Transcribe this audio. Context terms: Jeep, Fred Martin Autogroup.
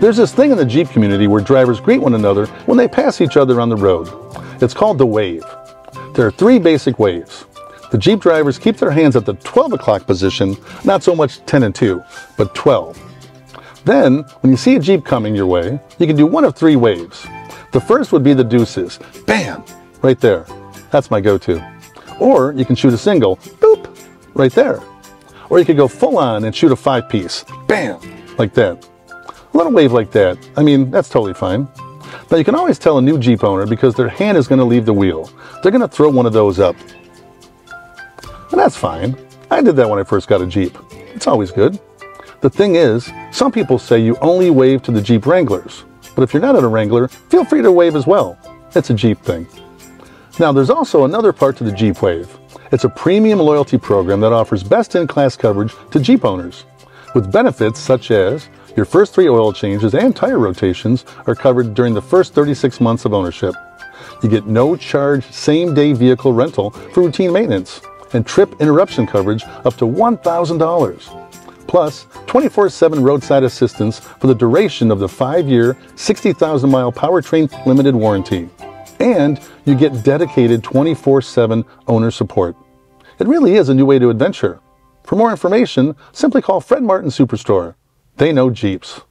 There's this thing in the Jeep community where drivers greet one another when they pass each other on the road. It's called the wave. There are three basic waves. The Jeep drivers keep their hands at the 12 o'clock position, not so much 10 and 2, but 12. Then, when you see a Jeep coming your way, you can do one of three waves. The first would be the deuces. Bam! Right there. That's my go-to. Or you can shoot a single. Boop! Right there. Or you could go full on and shoot a five-piece. Bam! Like that. A little wave like that. I mean, that's totally fine. Now you can always tell a new Jeep owner because their hand is going to leave the wheel. They're going to throw one of those up. And that's fine. I did that when I first got a Jeep. It's always good. The thing is, some people say you only wave to the Jeep Wranglers, but if you're not at a Wrangler, feel free to wave as well. It's a Jeep thing. Now there's also another part to the Jeep wave. It's a premium loyalty program that offers best-in-class coverage to Jeep owners, with benefits such as your first 3 oil changes and tire rotations are covered during the first 36 months of ownership. You get no charge same-day vehicle rental for routine maintenance and trip interruption coverage up to $1,000. Plus 24/7 roadside assistance for the duration of the 5-year, 60,000 mile powertrain limited warranty. And you get dedicated 24/7 owner support. It really is a new way to adventure. For more information, simply call Fred Martin Superstore. They know Jeeps.